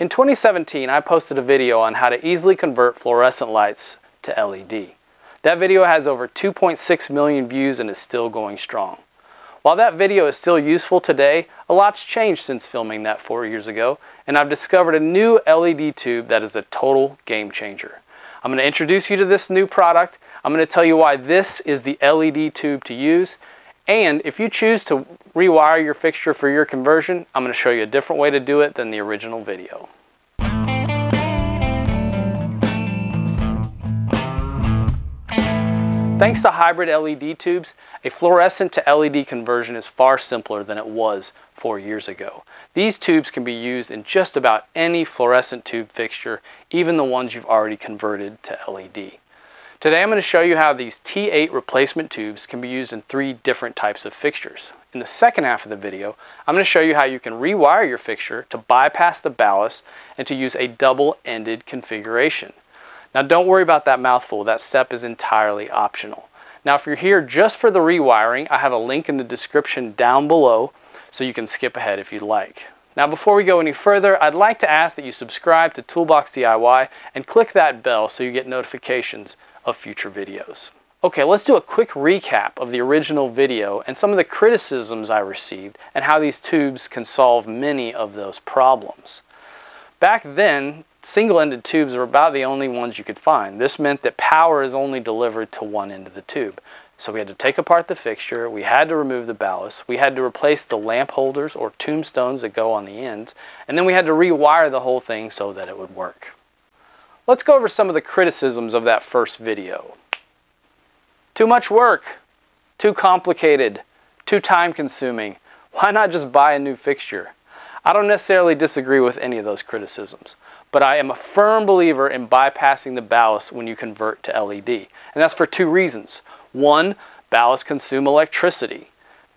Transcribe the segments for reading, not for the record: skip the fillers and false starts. In 2017, I posted a video on how to easily convert fluorescent lights to LED. That video has over 2.6 million views and is still going strong. While that video is still useful today, a lot's changed since filming that 4 years ago, and I've discovered a new LED tube that is a total game changer. I'm going to introduce you to this new product. I'm going to tell you why this is the LED tube to use, and if you choose to rewire your fixture for your conversion, I'm going to show you a different way to do it than the original video. Thanks to hybrid LED tubes, a fluorescent to LED conversion is far simpler than it was 4 years ago. These tubes can be used in just about any fluorescent tube fixture, even the ones you've already converted to LED. Today I'm going to show you how these T8 replacement tubes can be used in 3 different types of fixtures. In the second half of the video, I'm going to show you how you can rewire your fixture to bypass the ballast and to use a double-ended configuration. Now don't worry about that mouthful, that step is entirely optional. Now if you're here just for the rewiring, I have a link in the description down below so you can skip ahead if you'd like. Now before we go any further, I'd like to ask that you subscribe to Toolbox DIY and click that bell so you get notifications of future videos. Okay, let's do a quick recap of the original video and some of the criticisms I received and how these tubes can solve many of those problems. Back then, single-ended tubes were about the only ones you could find. This meant that power is only delivered to one end of the tube. So we had to take apart the fixture, we had to remove the ballast, we had to replace the lamp holders or tombstones that go on the end, and then we had to rewire the whole thing so that it would work. Let's go over some of the criticisms of that first video. Too much work, too complicated, too time-consuming. Why not just buy a new fixture? I don't necessarily disagree with any of those criticisms, but I am a firm believer in bypassing the ballast when you convert to LED, and that's for 2 reasons. 1, ballasts consume electricity.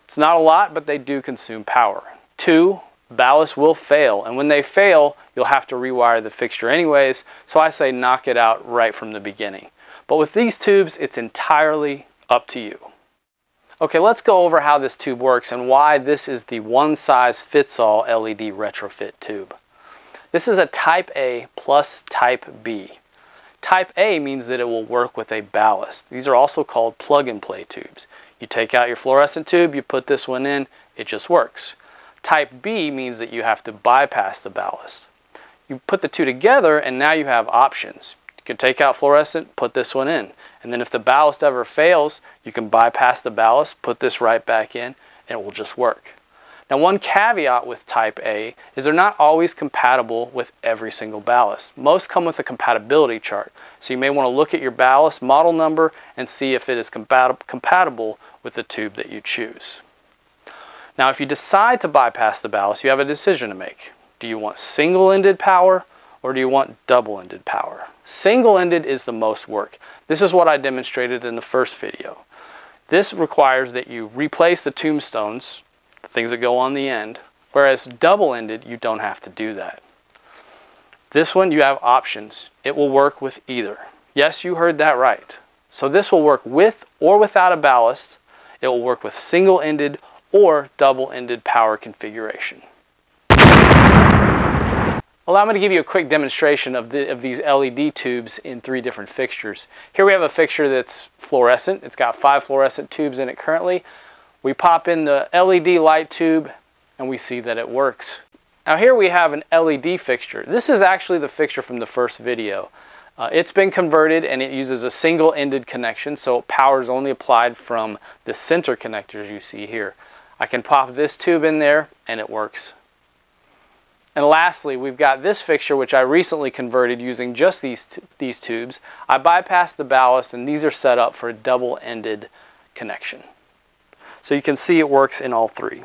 It's not a lot, but they do consume power. 2, ballasts will fail, and when they fail, you'll have to rewire the fixture anyways, so I say knock it out right from the beginning. But with these tubes, it's entirely up to you. Okay, let's go over how this tube works and why this is the one-size-fits-all LED retrofit tube. This is a Type A plus Type B. Type A means that it will work with a ballast. These are also called plug-and-play tubes. You take out your fluorescent tube, you put this one in, it just works. Type B means that you have to bypass the ballast. You put the two together and now you have options. You can take out fluorescent, put this one in. And then if the ballast ever fails, you can bypass the ballast, put this right back in, and it will just work. Now one caveat with Type A is they're not always compatible with every single ballast. Most come with a compatibility chart. So you may want to look at your ballast model number and see if it is compatible with the tube that you choose. Now if you decide to bypass the ballast, you have a decision to make. Do you want single-ended power or do you want double-ended power? Single-ended is the most work. This is what I demonstrated in the first video. This requires that you replace the tombstones, the things that go on the end, whereas double-ended you don't have to do that. This one you have options. It will work with either. Yes, you heard that right. So this will work with or without a ballast. It will work with single-ended or double-ended power configuration. Allow me to give you a quick demonstration of these LED tubes in 3 different fixtures. Here we have a fixture that's fluorescent. It's got 5 fluorescent tubes in it currently. We pop in the LED light tube and we see that it works. Now here we have an LED fixture. This is actually the fixture from the first video. It's been converted and it uses a single-ended connection, so power is only applied from the center connectors you see here. I can pop this tube in there and it works. And lastly, we've got this fixture, which I recently converted using just these tubes. I bypassed the ballast and these are set up for a double-ended connection. So you can see it works in all 3.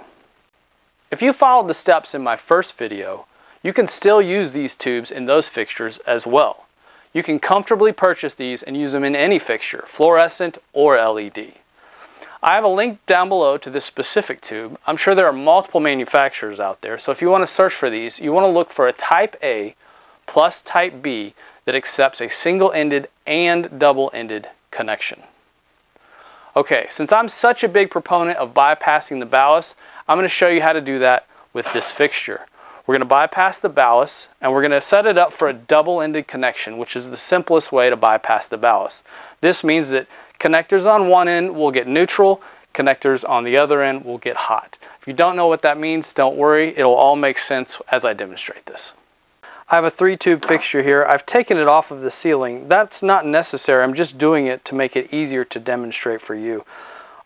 If you followed the steps in my first video, you can still use these tubes in those fixtures as well. You can comfortably purchase these and use them in any fixture, fluorescent or LED. I have a link down below to this specific tube. I'm sure there are multiple manufacturers out there, so if you want to search for these, you want to look for a Type A plus Type B that accepts a single-ended and double-ended connection. Okay, since I'm such a big proponent of bypassing the ballast, I'm going to show you how to do that with this fixture. We're going to bypass the ballast, and we're going to set it up for a double-ended connection, which is the simplest way to bypass the ballast. This means that connectors on one end will get neutral, connectors on the other end will get hot. If you don't know what that means, don't worry, it'll all make sense as I demonstrate this. I have a 3-tube fixture here. I've taken it off of the ceiling. That's not necessary. I'm just doing it to make it easier to demonstrate for you.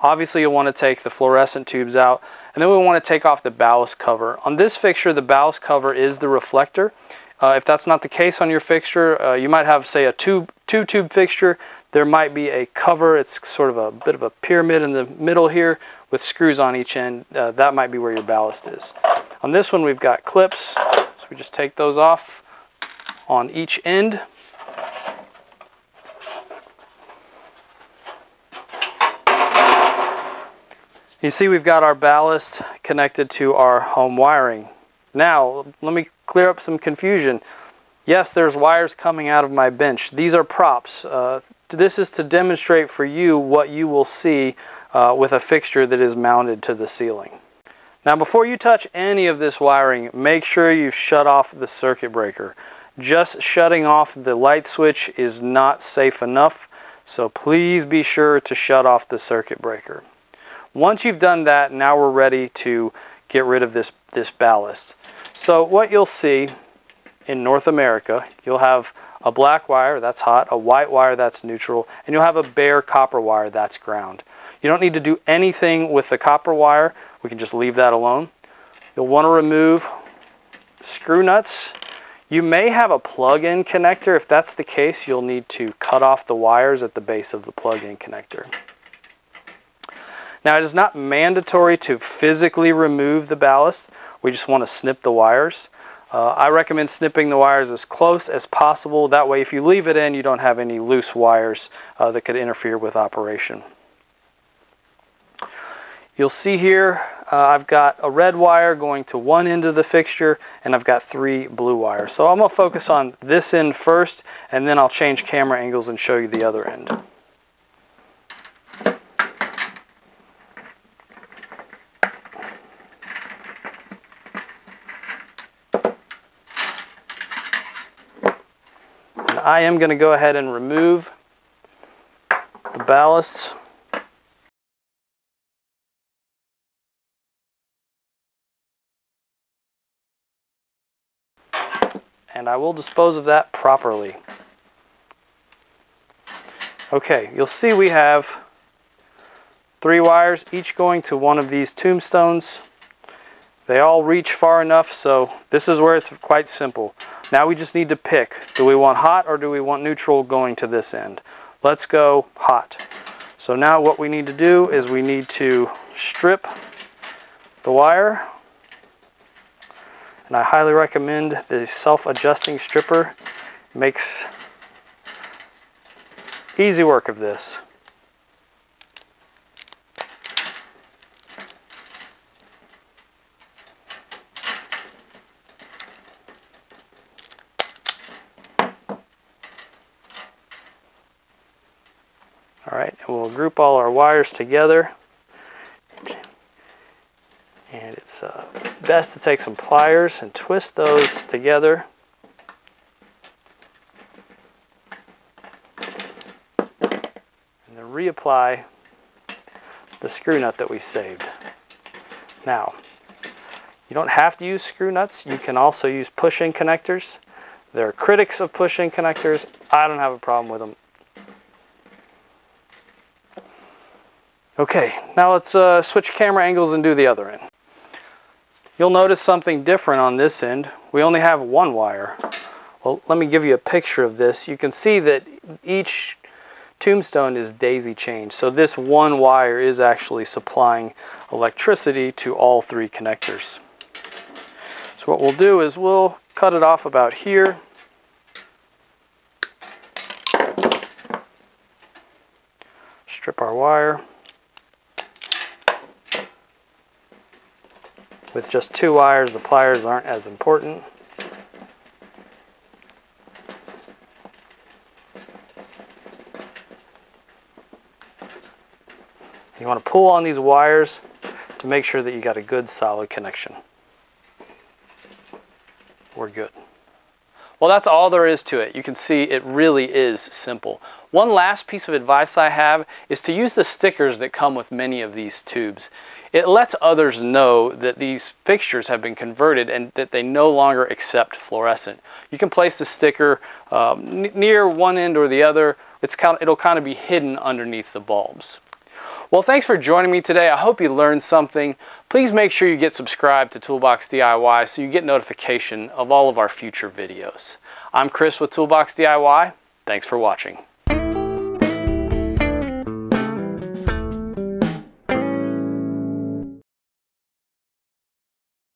Obviously, you'll want to take the fluorescent tubes out, and then we want to take off the ballast cover. On this fixture, the ballast cover is the reflector. If that's not the case on your fixture, you might have, say, a two-tube fixture. There might be a cover. It's sort of a bit of a pyramid in the middle here with screws on each end. That might be where your ballast is. On this one, we've got clips, so we just take those off on each end. You see we've got our ballast connected to our home wiring. Now, let me clear up some confusion. Yes, there's wires coming out of my bench. These are props. This is to demonstrate for you what you will see with a fixture that is mounted to the ceiling. Now, before you touch any of this wiring, make sure you shut off the circuit breaker. Just shutting off the light switch is not safe enough, so please be sure to shut off the circuit breaker. Once you've done that, now we're ready to get rid of this ballast. So what you'll see in North America, you'll have a black wire, that's hot, a white wire, that's neutral, and you'll have a bare copper wire, that's ground. You don't need to do anything with the copper wire. We can just leave that alone. You'll want to remove screw nuts. You may have a plug-in connector. If that's the case, you'll need to cut off the wires at the base of the plug-in connector. Now, it is not mandatory to physically remove the ballast. We just want to snip the wires. I recommend snipping the wires as close as possible. That way, if you leave it in, you don't have any loose wires that could interfere with operation. You'll see here I've got a red wire going to one end of the fixture, and I've got 3 blue wires. So I'm going to focus on this end first, and then I'll change camera angles and show you the other end. I am going to go ahead and remove the ballast. And I will dispose of that properly. Okay, you'll see we have 3 wires, each going to one of these tombstones. They all reach far enough, so this is where it's quite simple. Now we just need to pick. Do we want hot or do we want neutral going to this end? Let's go hot. So now what we need to do is we need to strip the wire. And I highly recommend the self-adjusting stripper. It makes easy work of this. Alright, and we'll group all our wires together, and it's best to take some pliers and twist those together. And then reapply the screw nut that we saved. Now, you don't have to use screw nuts, you can also use push-in connectors. There are critics of push-in connectors, I don't have a problem with them. Okay, now let's switch camera angles and do the other end. You'll notice something different on this end. We only have 1 wire. Well, let me give you a picture of this. You can see that each tombstone is daisy-chained, so this one wire is actually supplying electricity to all 3 connectors. So what we'll do is we'll cut it off about here. Strip our wire with just 2 wires, the pliers aren't as important. You want to pull on these wires to make sure that you got a good solid connection. we're good. Well, that's all there is to it. You can see it really is simple. One last piece of advice I have is to use the stickers that come with many of these tubes. It lets others know that these fixtures have been converted and that they no longer accept fluorescent. You can place the sticker near one end or the other. It'll kind of be hidden underneath the bulbs. Well, thanks for joining me today. I hope you learned something. Please make sure you get subscribed to Toolbox DIY so you get notification of all of our future videos. I'm Chris with Toolbox DIY. Thanks for watching.